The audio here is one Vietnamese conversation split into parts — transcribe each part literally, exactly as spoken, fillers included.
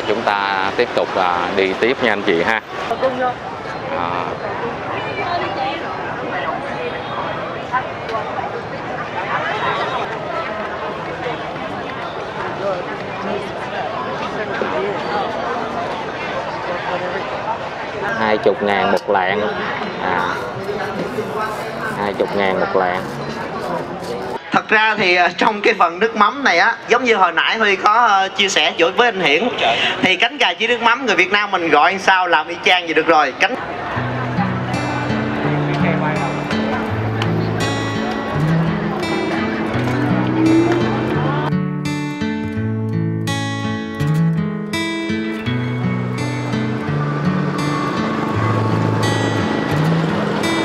và chúng ta tiếp tục đi tiếp nha anh chị ha. À. hai chục ngàn một lạng à, hai chục ngàn một lạng. Thật ra thì trong cái phần nước mắm này á, giống như hồi nãy Huy có chia sẻ chỗ với anh Hiển, thì cánh gà với nước mắm người Việt Nam mình gọi sao làm y chang vậy được rồi. Cánh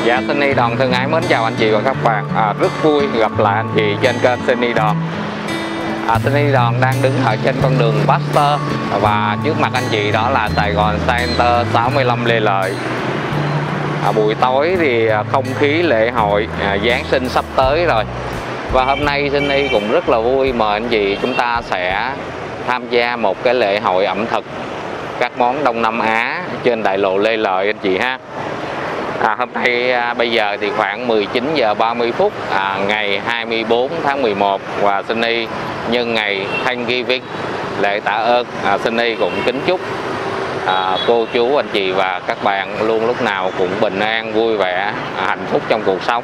Dạ, Sunny Doan thân ái mến chào anh chị và các bạn. À, rất vui gặp lại anh chị trên kênh Sunny Doan. À, Sunny Doan đang đứng ở trên con đường Baxter và trước mặt anh chị đó là Sài Gòn Center sáu mươi lăm Lê Lợi. À, buổi tối thì không khí lễ hội à, Giáng sinh sắp tới rồi. Và hôm nay Sunny cũng rất là vui mời anh chị chúng ta sẽ tham gia một cái lễ hội ẩm thực các món Đông Nam Á trên đại lộ Lê Lợi anh chị ha. À, hôm nay à, bây giờ thì khoảng mười chín giờ ba mươi phút à, ngày hai mươi tư tháng mười một và Sunny nhân ngày Thanksgiving lễ tạ ơn. à, Sunny cũng kính chúc à, cô chú anh chị và các bạn luôn lúc nào cũng bình an vui vẻ à, hạnh phúc trong cuộc sống.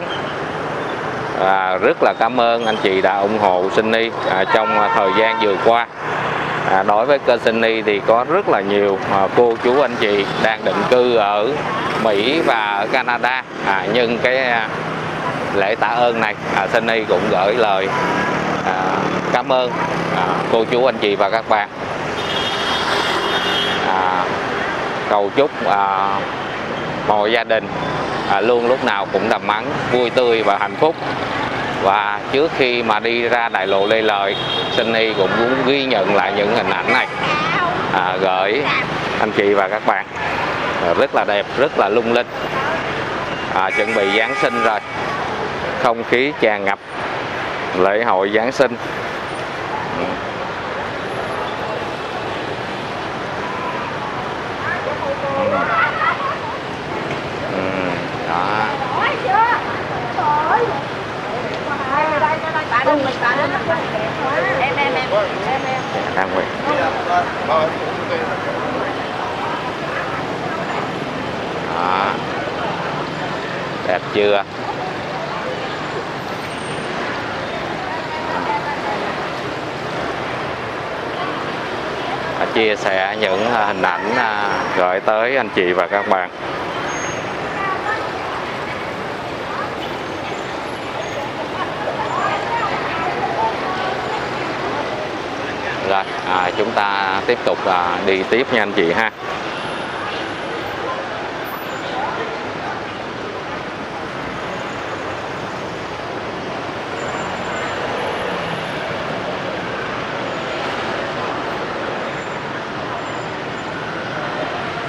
à, rất là cảm ơn anh chị đã ủng hộ Sunny à, trong thời gian vừa qua. à, đối với kênh Sunny thì có rất là nhiều à, cô chú anh chị đang định cư ở Mỹ và ở Canada, à, nhưng cái à, lễ tạ ơn này à, Sunny cũng gửi lời à, cảm ơn à, cô chú anh chị và các bạn. à, cầu chúc à, mọi gia đình à, luôn lúc nào cũng đầm ấm vui tươi và hạnh phúc. Và trước khi mà đi ra đại lộ Lê Lợi, Sunny cũng muốn ghi nhận lại những hình ảnh này à, gửi anh chị và các bạn. Rất là đẹp, rất là lung linh. à, Chuẩn bị Giáng sinh rồi, không khí tràn ngập lễ hội Giáng sinh. Đẹp chưa? Chia sẻ những hình ảnh gửi tới anh chị và các bạn. Rồi, à, chúng ta tiếp tục à, đi tiếp nha anh chị ha.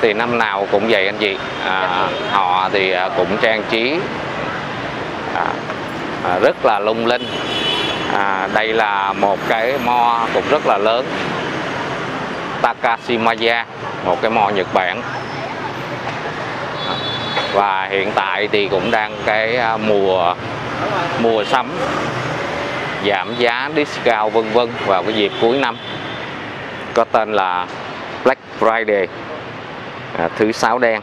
Thì năm nào cũng vậy anh chị, à, họ thì cũng trang trí à, à, rất là lung linh. à, Đây là một cái mo cũng rất là lớn, Takashimaya, một cái mo Nhật Bản. à, Và hiện tại thì cũng đang cái mùa mùa sắm giảm giá discount vân vân vào cái dịp cuối năm, có tên là Black Friday. À, thứ sáu đen.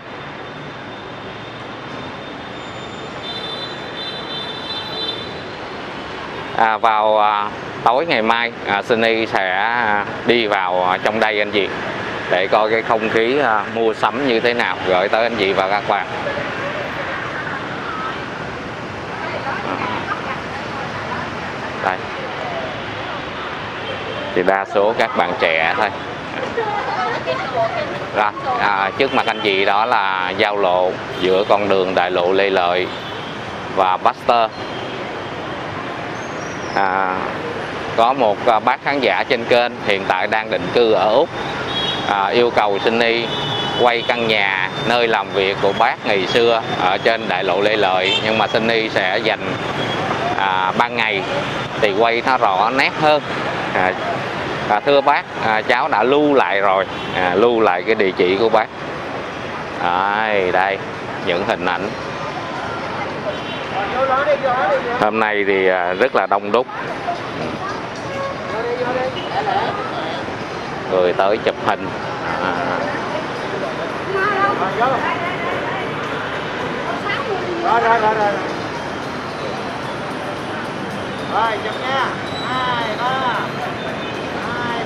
à, Vào à, tối ngày mai à, Sunny sẽ đi vào trong đây anh chị, để coi cái không khí à, mua sắm như thế nào, gửi tới anh chị và các bạn. Đây thì đa số các bạn trẻ thôi. Rồi, à, trước mặt anh chị đó là giao lộ giữa con đường đại lộ Lê Lợi và Baxter. à, Có một bác khán giả trên kênh hiện tại đang định cư ở Úc, à, yêu cầu Sunny quay căn nhà nơi làm việc của bác ngày xưa ở trên đại lộ Lê Lợi. Nhưng mà Sunny sẽ dành à, ban ngày thì quay nó rõ nét hơn. à, à, thưa bác, à, cháu đã lưu lại rồi, à, lưu lại cái địa chỉ của bác. Đấy, đây những hình ảnh. Hôm nay thì rất là đông đúc, người tới chụp hình. À. Rồi, chụp nha. hai, ba, hai,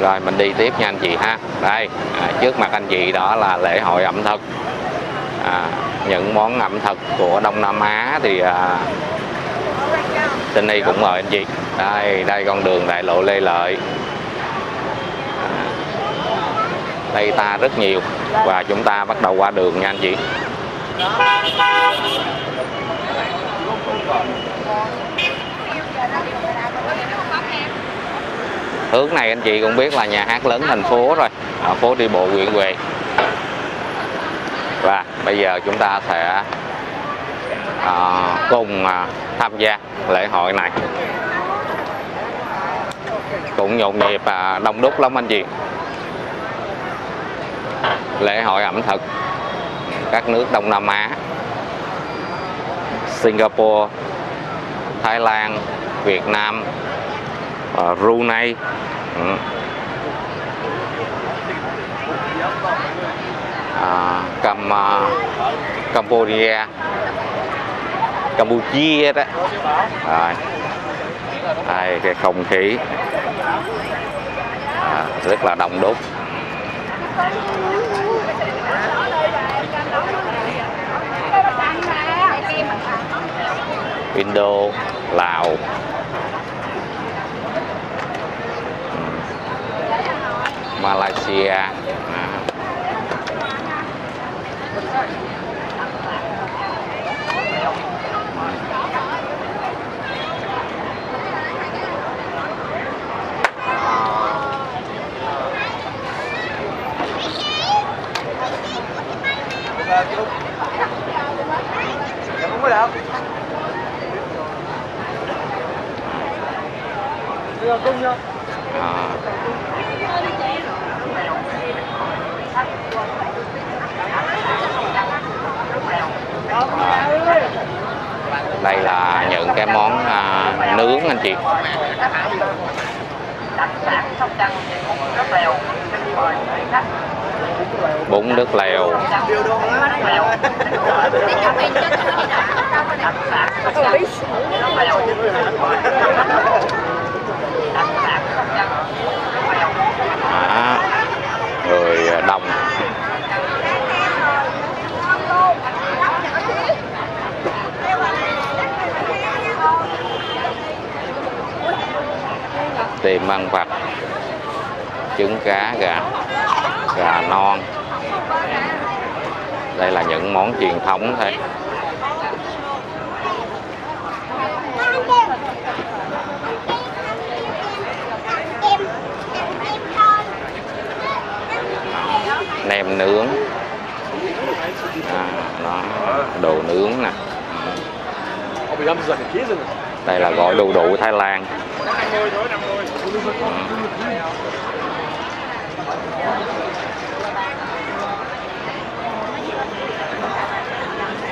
Rồi mình đi tiếp nha anh chị ha. Đây, à, trước mặt anh chị đó là lễ hội ẩm thực. À, những món ẩm thực của Đông Nam Á thì à, Sunny cũng mời anh chị. Đây, đây con đường đại lộ Lê Lợi. À, đây ta rất nhiều và chúng ta bắt đầu qua đường nha anh chị. Hướng này anh chị cũng biết là nhà hát lớn thành phố rồi, ở phố đi bộ Nguyễn Huệ. Và bây giờ chúng ta sẽ à, cùng à, tham gia lễ hội này. Cũng nhộn nhịp và đông đúc lắm anh chị. Lễ hội ẩm thực các nước Đông Nam Á, Singapore, Thái Lan, Việt Nam, à, Brunei. Ừ. À, Cam, uh, Cambodia, Campuchia đó. À, đây cái không khí à, rất là đông đúc. Indo, Lào. Malaysia. À. Đây là những cái món à, nướng anh chị. Bún nước lèo. À, người đồng. Tìm ăn vặt, trứng cá, gà, gà non. Đây là những món truyền thống thôi. Nem nướng, à, đó, đồ nướng nè. Đây là gọi đu đủ Thái Lan.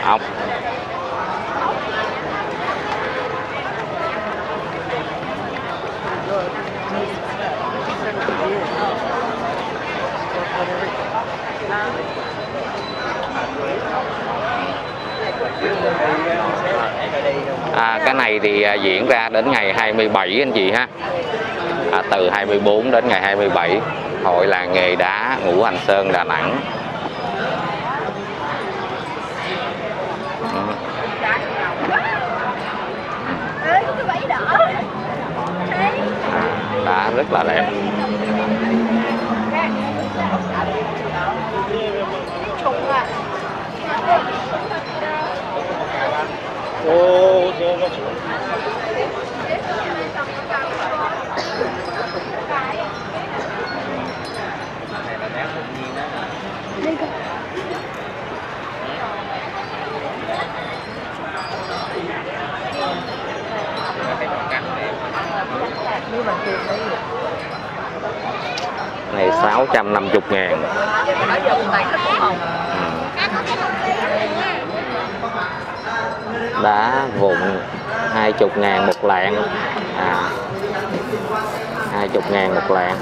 Ốc. À, cái này thì diễn ra đến ngày hai mươi bảy anh chị ha. À, từ hai mươi tư đến ngày hai mươi bảy, hội làng nghề đá Ngũ Hành Sơn Đà Nẵng. Đá rất là đẹp. Ô, thế nó xuống. Này sáu trăm năm mươi ngàn. Đá vụn hai mươi ngàn một lạng à, hai mươi ngàn một lạng.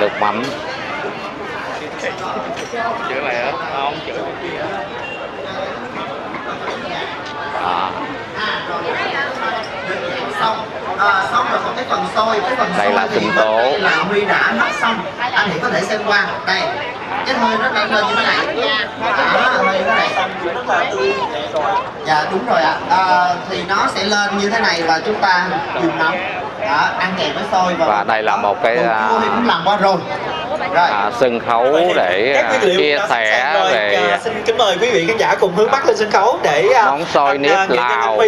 Nước mắm chữ này hết không chữ kia à. Đây là sinh tố là Huy đã nấu xong, anh thì có thể xem qua đây, cái hơi nó đang lên như thế này à, hơi như thế này. Dạ đúng rồi ạ. À. À, thì nó sẽ lên như thế này và chúng ta dùng nóng. Đó, ăn kèm với xôi và, và đây là một cái uh, cũng làm qua rồi. Rồi. À, sân khấu để uh, chia sẻ về uh, xin kính mời quý vị khán giả cùng hướng Bắc lên sân khấu để uh, món xôi nếp uh, Lào, uh,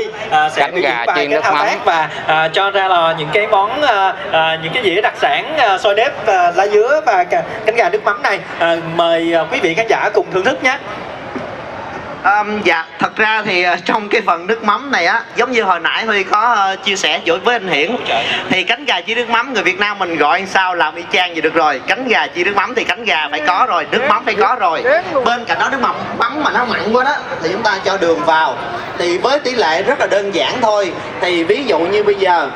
cánh gà chiên nước mắm và uh, cho ra là những cái món uh, uh, những cái dĩa đặc sản uh, xôi nếp uh, lá dứa và cánh gà nước mắm này, uh, mời uh, quý vị khán giả cùng thưởng thức nhé. Um, dạ, thật ra thì uh, trong cái phần nước mắm này á, giống như hồi nãy Huy có uh, chia sẻ với anh Hiển, thì cánh gà chiên nước mắm người Việt Nam mình gọi làm sao làm y chang vậy được rồi. Cánh gà chiên nước mắm thì cánh gà phải có rồi, nước mắm phải có rồi. Bên cạnh đó nước mắm mắm mà nó mặn quá đó thì chúng ta cho đường vào. Thì với tỷ lệ rất là đơn giản thôi. Thì ví dụ như bây giờ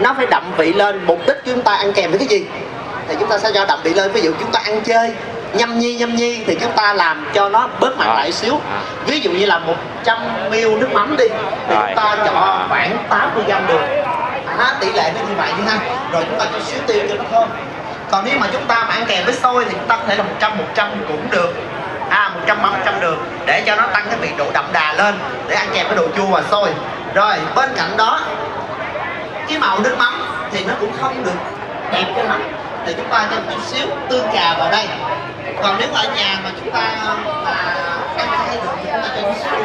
nó phải đậm vị lên, mục đích chúng ta ăn kèm với cái gì? Thì chúng ta sẽ cho đậm vị lên, ví dụ chúng ta ăn chơi nhâm nhi nhâm nhi thì chúng ta làm cho nó bớt mặn lại xíu, ví dụ như là một trăm mi li lít nước mắm đi thì chúng ta chọn khoảng tám mươi gam đường à, tỷ lệ nó như vậy như ha, rồi chúng ta cho xíu tiêu cho nó thơm. Còn nếu mà chúng ta mà ăn kèm với xôi thì chúng ta có thể là một trăm một trăm cũng được à, một trăm ba mươi đường để cho nó tăng cái vị độ đậm đà lên để ăn kèm với đồ chua và xôi. Rồi bên cạnh đó cái màu nước mắm thì nó cũng không được đẹp cho lắm thì chúng ta cho một xíu tương cà vào đây. Còn nếu ở nhà mà chúng ta mà ăn hay được thì chúng ta cho xíu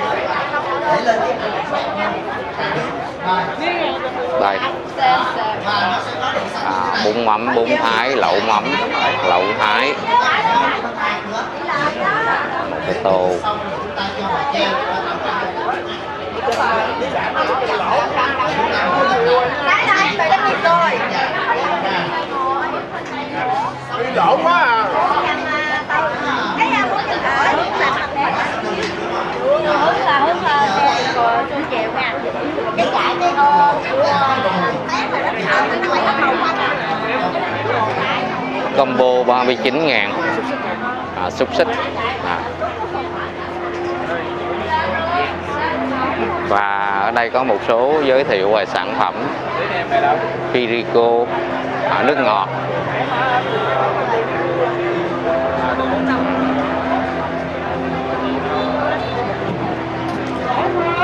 để lên cái này đây à, bún mắm, bún Thái, lẩu mắm, lẩu Thái, một cái tô. Đổ quá à. Combo ba mươi chín ngàn à, xúc xích à. Và ở đây có một số giới thiệu về sản phẩm Pirico à, nước ngọt.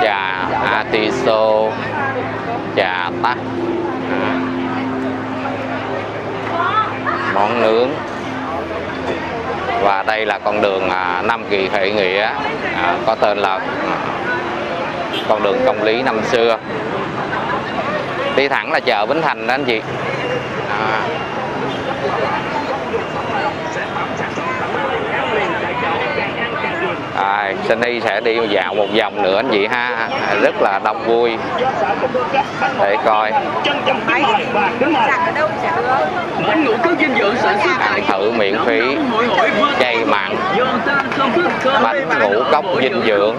Trà atiso, trà tắc, món nướng. Và đây là con đường Nam Kỳ Khởi Nghĩa à, có tên là con đường công lý năm xưa, đi thẳng là chợ Bến Thành đó anh chị à. À, Sunny sẽ đi dạo một vòng nữa anh chị ha, rất là đông vui để coi. Ăn thử miễn phí chay mặn, bánh ngũ cốc dinh dưỡng.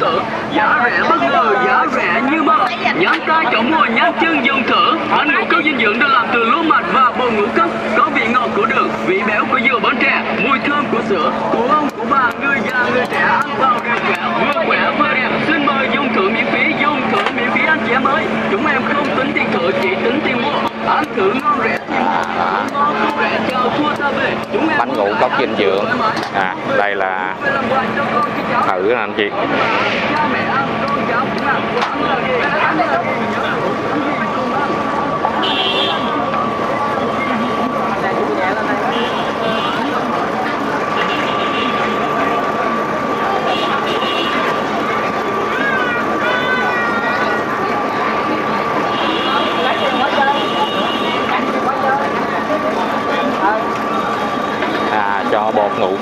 Giá rẻ bất ngờ, giá rẻ như mơ. Nhắm tay chọn mua, nhắm chân dùng thử. Bánh ngũ cốc dinh dưỡng được làm từ lúa mạch và bột ngũ cốc, có vị ngọt của đường, vị béo của dừa bánh trà, mùi thơm của sữa, của ông của bà, người già người trẻ ăn vào đều khỏe, vừa khỏe vừa đẹp. Xin mời dùng thử miễn phí, dùng thử miễn phí anh chị em ơi. Chúng em không tính tiền thử, chỉ tính tiền mua. Ăn thử ngon rẻ thì ngon rẻ chờ thua ta về. Bánh ngũ cốc dinh dưỡng à, đây là thử anh chị.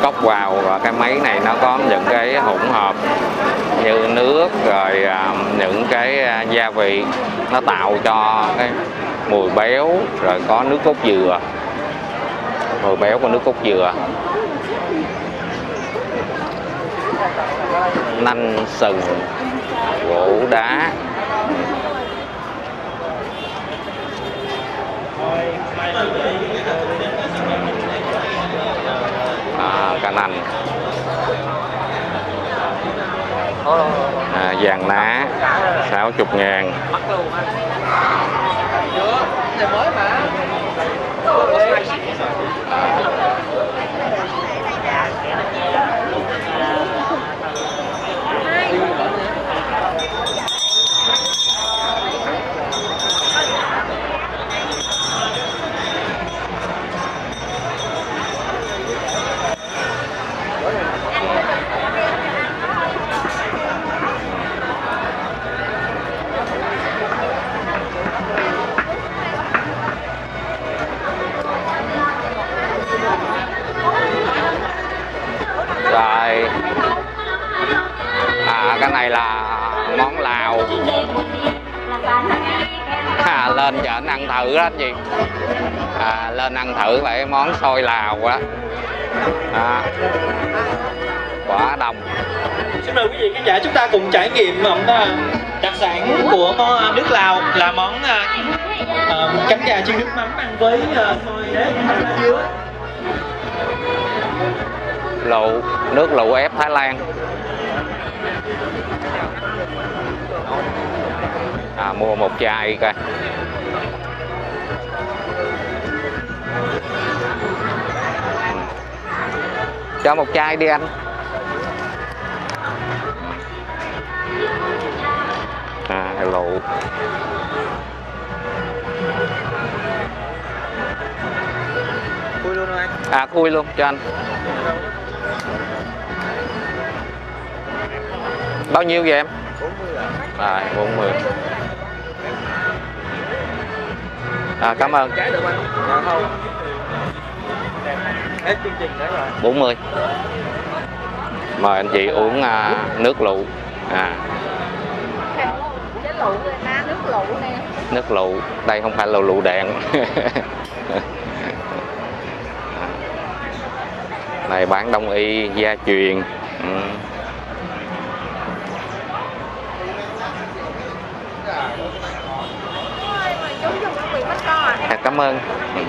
cốc vào, và cái máy này nó có những cái hỗn hợp như nước rồi những cái gia vị, nó tạo cho cái mùi béo. Rồi có nước cốt dừa, mùi béo của nước cốt dừa, nanh sừng, gỗ đá. À, cà nành, à, vàng lá sáu mươi ngàn. Rồi à, cái này là món Lào, à, lên chợ ăn thử đó anh chị, à, lên ăn thử lại món xôi Lào đó, à, quả đồng. Xin mời quý vị khán giả chúng ta cùng trải nghiệm món đặc sản của nước Lào là món uh, cánh gà chiên nước mắm ăn với xôi uh, đấy. Lụ, nước lụ ép Thái Lan, à, mua một chai coi. Cho một chai đi anh, à, lụ. Khui luôn anh. À, khui luôn cho anh. Bao nhiêu vậy em? bốn mươi. À, cảm ơn. bốn mươi. Mời anh chị uống uh, nước lụ. À. Nước lụ, đây không phải là lụ đạn. Này bán đông y gia truyền. Ừ. À, cảm ơn. Ừ.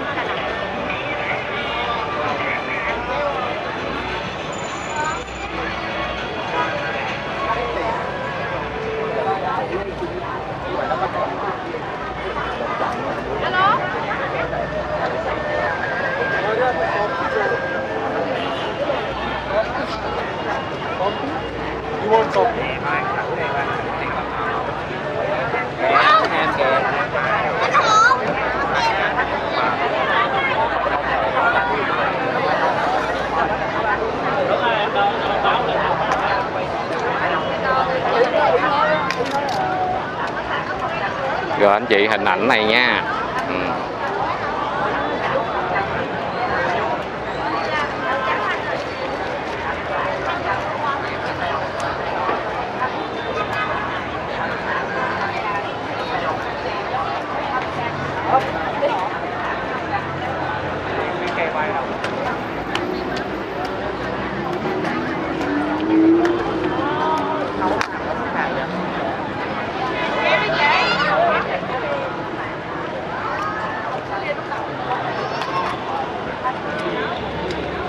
Rồi anh chị hình ảnh này nha. Ừ.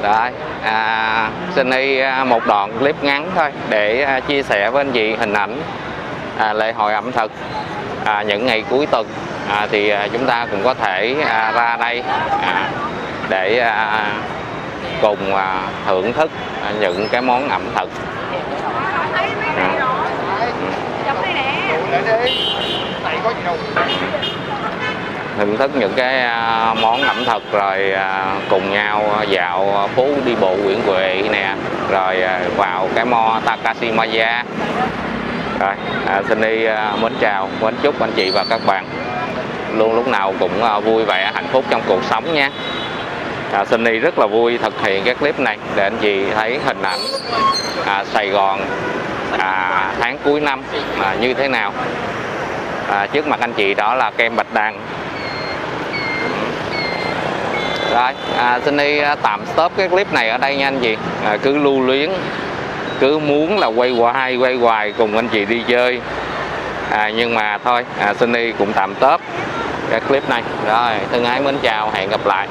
Rồi, à, Sunny một đoạn clip ngắn thôi để chia sẻ với anh chị hình ảnh à, lễ hội ẩm thực à, những ngày cuối tuần à, thì chúng ta cũng có thể à, ra đây à, để à, cùng à, thưởng thức à, những cái món ẩm thực. À. Thưởng thức những cái món ẩm thực rồi cùng nhau dạo phố đi bộ Nguyễn Huệ nè, rồi vào cái mall Takashimaya. Rồi, à, Sunny mến chào, mến chúc anh chị và các bạn luôn lúc nào cũng vui vẻ, hạnh phúc trong cuộc sống nha. à, Sunny rất là vui thực hiện các clip này để anh chị thấy hình ảnh à, Sài Gòn à, tháng cuối năm à, như thế nào. À, trước mặt anh chị đó là kem bạch đàn. Rồi, à, Sunny tạm stop cái clip này ở đây nha anh chị. À, cứ lưu luyến, cứ muốn là quay hoài quay hoài cùng anh chị đi chơi, à, nhưng mà thôi, à, Sunny cũng tạm stop cái clip này. Rồi, thân ái mến chào, hẹn gặp lại.